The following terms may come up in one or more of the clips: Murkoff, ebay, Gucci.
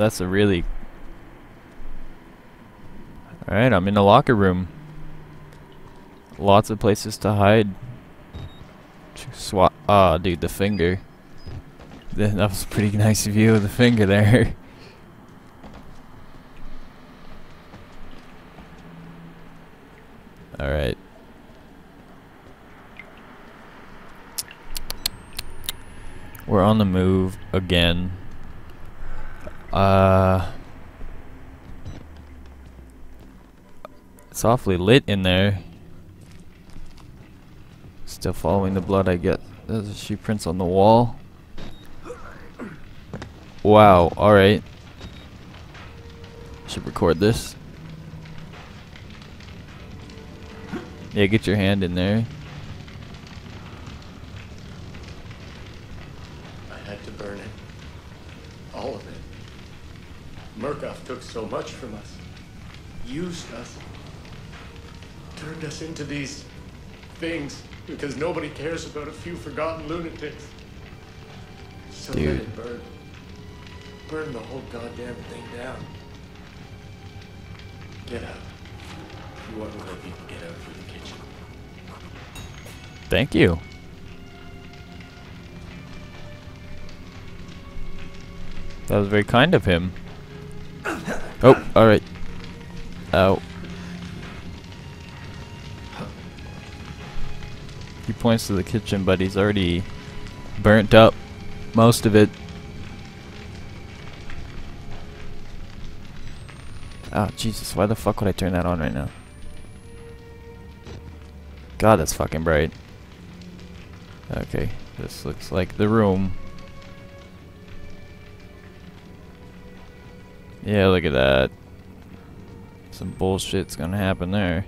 That's a really... Alright, I'm in a locker room. Lots of places to hide. Swat. Ah, dude, the finger. That was a pretty nice view of the finger there. Alright. We're on the move again. It's awfully lit in there. Still following the blood I get. There's a shoe prints on the wall. Wow, alright. Should record this. Yeah, get your hand in there. I had to burn it. All of it. Murkoff took so much from us. Used us. Turned us into these things because nobody cares about a few forgotten lunatics. So let it burn. Burn the whole goddamn thing down. Get out. If you want to let people get out through the kitchen. Thank you. That was very kind of him. Oh, alright. Ow. He points to the kitchen, but he's already burnt up most of it. Oh, Jesus, why the fuck would I turn that on right now? God, that's fucking bright. Okay, this looks like the room. Yeah, look at that. Some bullshit's gonna happen there.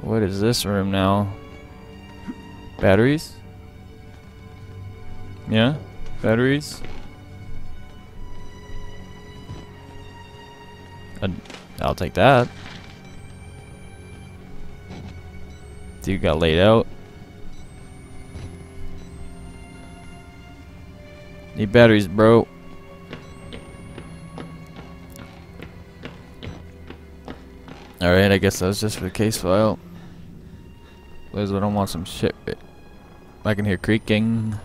What is this room now? Batteries? Yeah, batteries. I'll take that. Dude got laid out. Need batteries, bro. Alright, I guess that was just for the case file. Liz, I don't want some shit. I can hear creaking.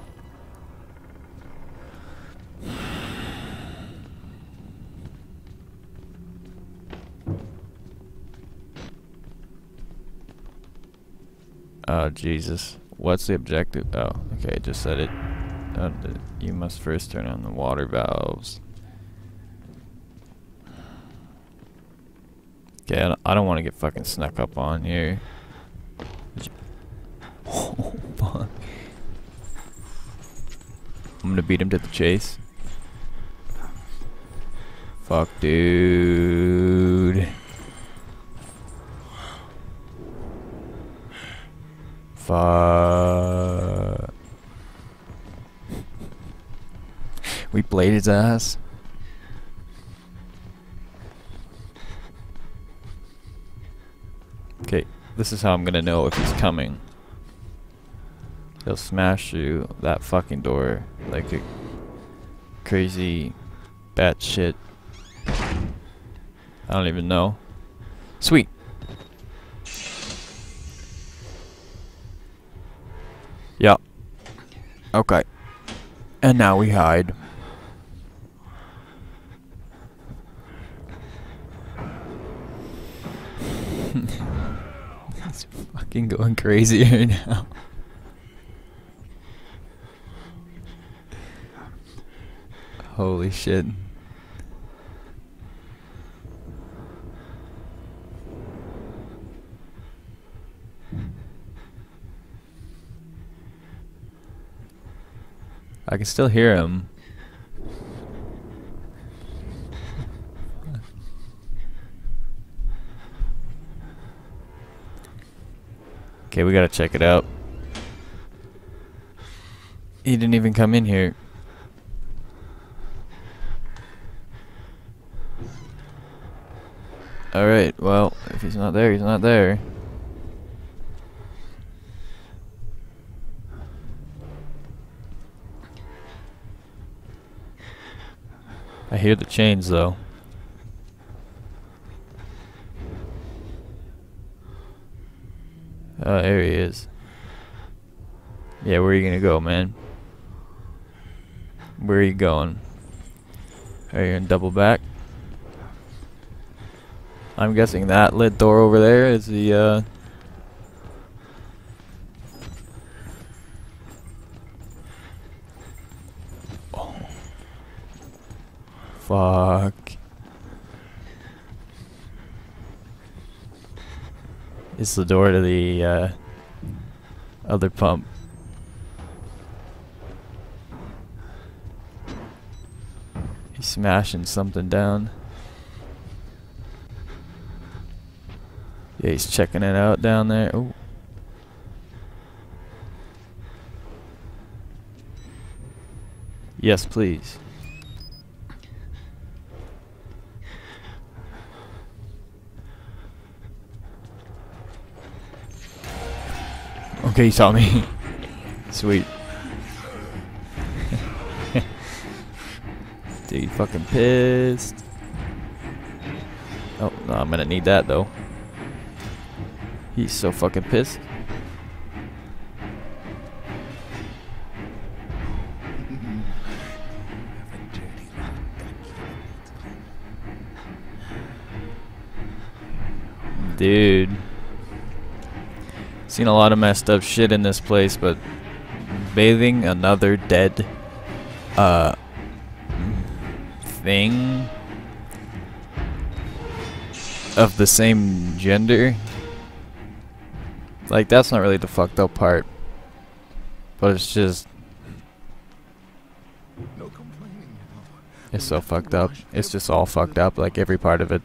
Oh, Jesus. What's the objective? Oh, okay, just said it. You must first turn on the water valves. Okay, I don't want to get fucking snuck up on here. Oh, fuck. I'm gonna beat him to the chase. Fuck, dude. Fuck. We played his ass. Okay, this is how I'm gonna know if he's coming. He'll smash through that fucking door like a crazy batshit. I don't even know. Sweet. Yeah. Okay. And now we hide. He's fucking going crazy right now. Holy shit. I can still hear him. Okay, we gotta check it out. He didn't even come in here. Alright, well, if he's not there, he's not there. I hear the chains, though. Oh, there he is. Yeah, where are you gonna go, man? Where are you going? Are you gonna double back? I'm guessing that lid door over there is the, Oh. Fuck. It's the door to the, other pump. He's smashing something down. Yeah, he's checking it out down there. Ooh. Yes, please. Okay, he saw me. Sweet. Dude, fucking pissed. Oh, no, I'm gonna need that, though. He's so fucking pissed. Dude. Seen a lot of messed up shit in this place, but bathing another dead thing of the same gender. Like, that's not really the fucked up part, but it's just, no complaining. It's so fucked up. It's just all fucked up, like every part of it.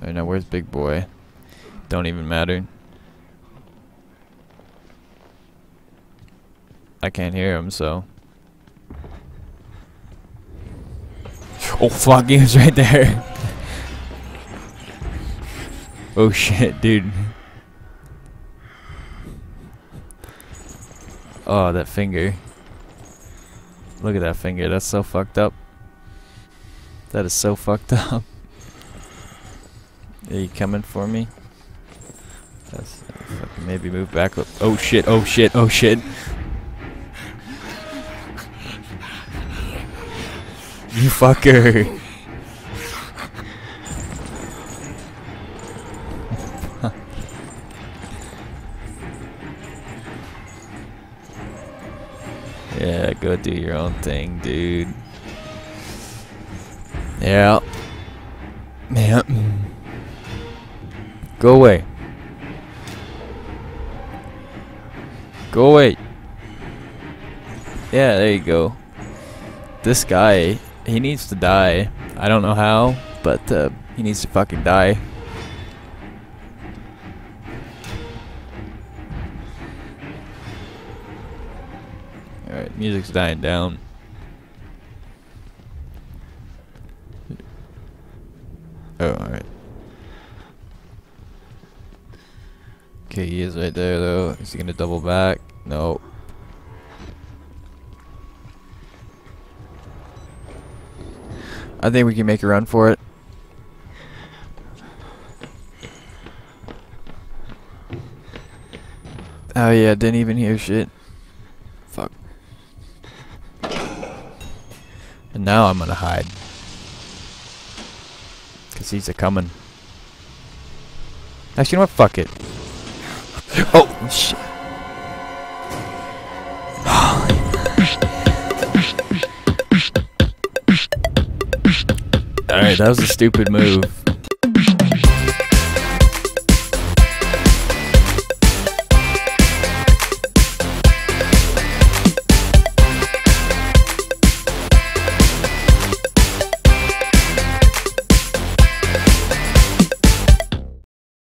I don't know, where's Big Boy? Don't even matter. I can't hear him, so. Oh fuck, he was right there. Oh shit, dude. Oh, that finger. Look at that finger. That's so fucked up. That is so fucked up. Are you coming for me? That's maybe move back up. Oh shit, oh shit, oh shit. You fucker. Yeah, go do your own thing, dude. Yeah. Yeah. Go away. Go away. Yeah, there you go. This guy, he needs to die. I don't know how, but he needs to fucking die. Alright, music's dying down. Oh, alright. Okay, he is right there, though. Is he gonna double back? No. I think we can make a run for it. Oh yeah, didn't even hear shit. Fuck. And now I'm gonna hide. 'Cause he's a-comin'. Actually, you know what? Fuck it. Oh, shit. Alright, that was a stupid move.